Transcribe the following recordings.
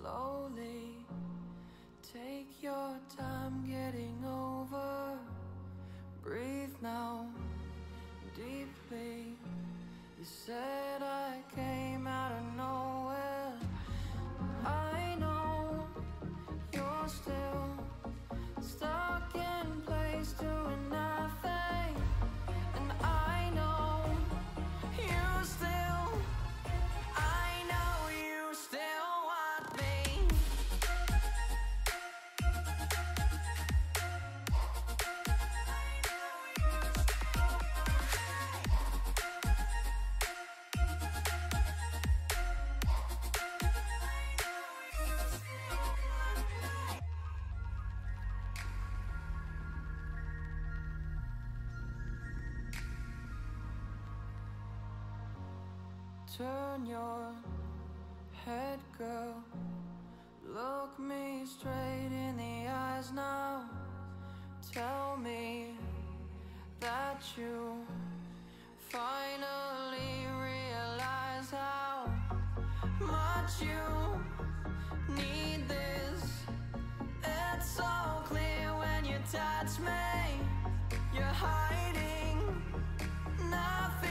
Slowly, take your time getting over. Breathe now, deeply. You said I came out of nowhere. I know you're still stuck in place doing nothing, and I know you still. Turn your head, girl. Look me straight in the eyes now. Tell me that you finally realize how much you need this. It's so clear when you touch me. You're hiding nothing.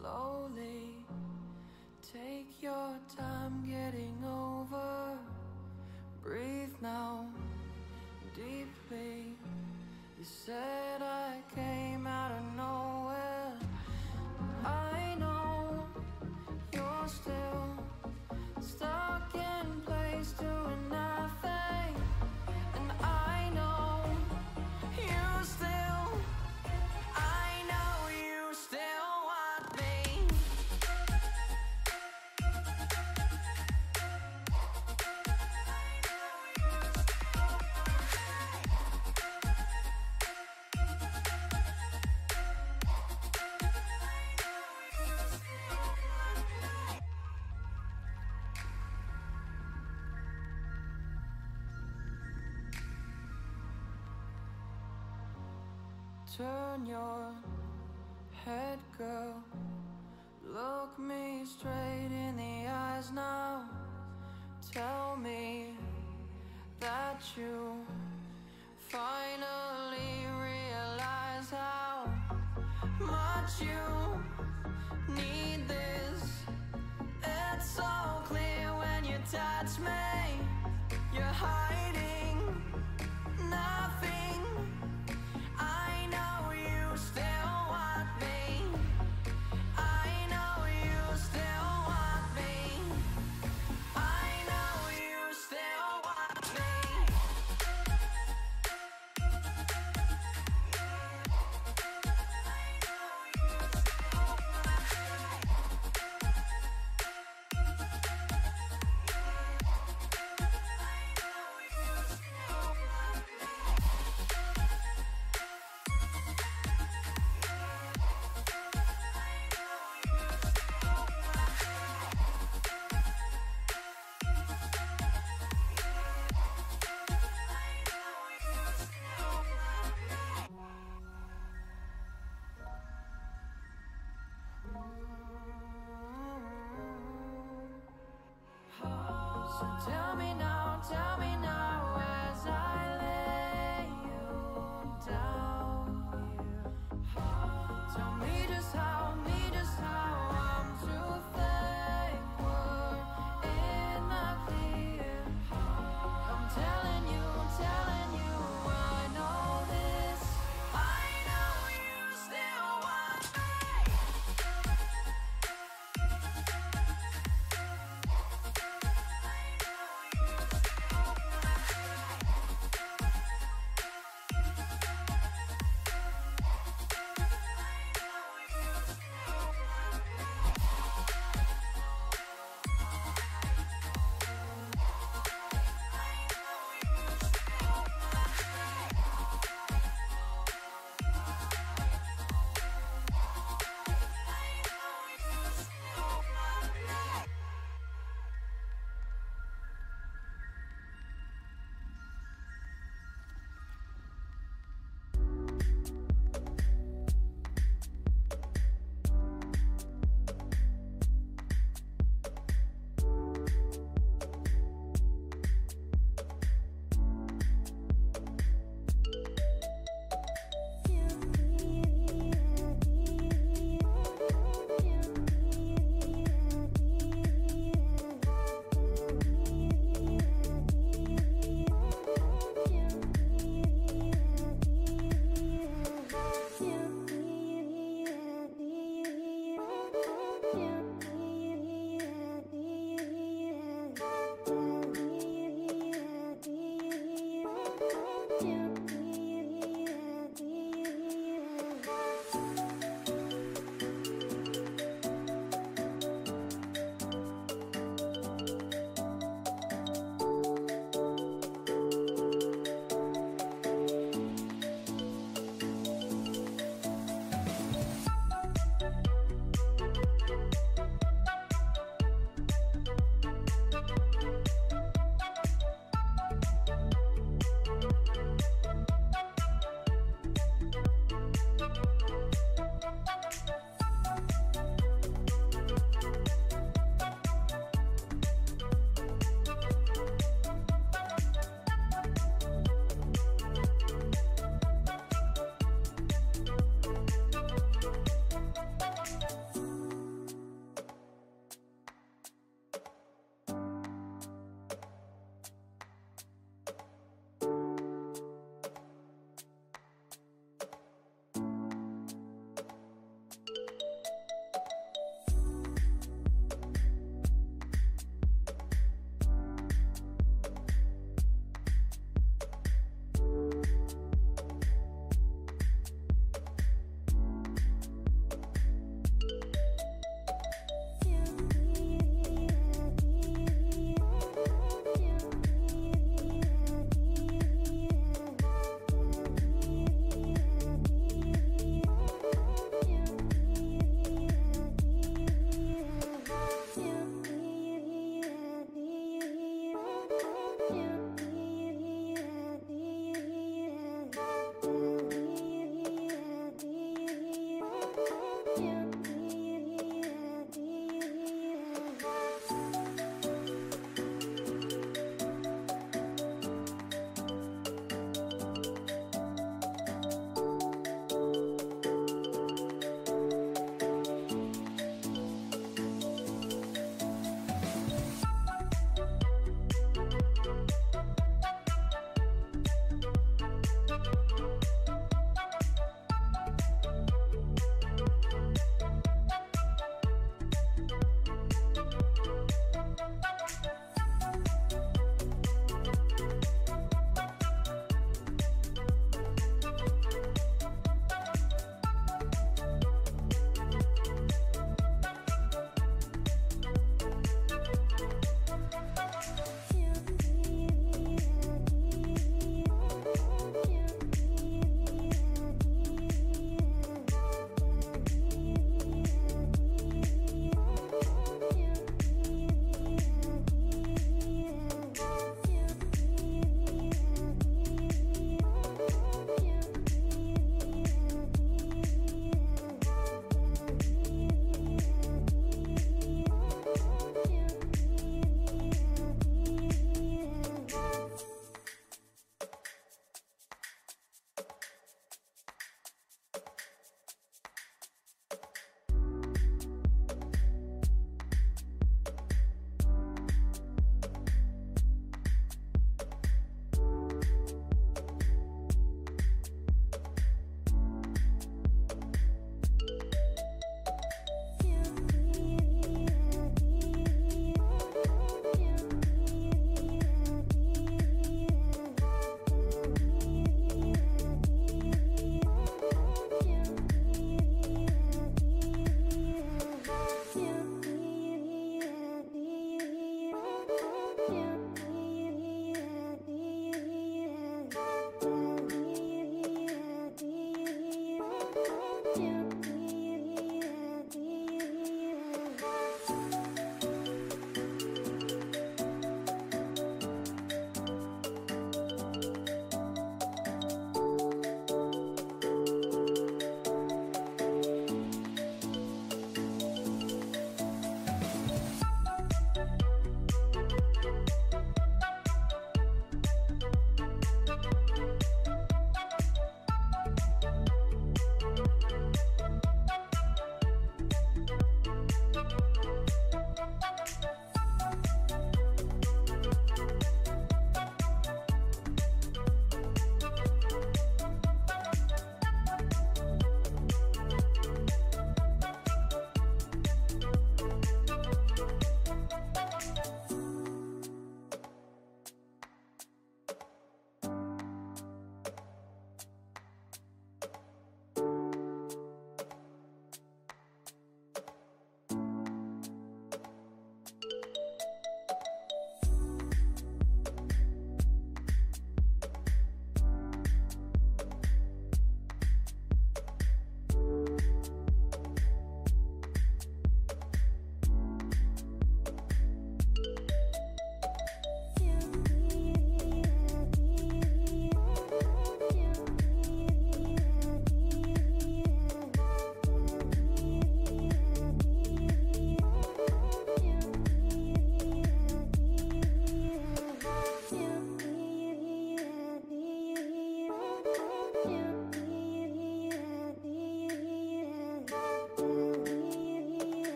Slowly, take your time getting over. Breathe now, deeply. You said I came out of nowhere. I know you're still stuck in place doing nothing, and I know you still, I know you still. Turn your head, girl. Look me straight in the eyes now. Tell me that you finally realize how much you need this. It's so clear when you touch me. You're hiding nothing. So tell me now as I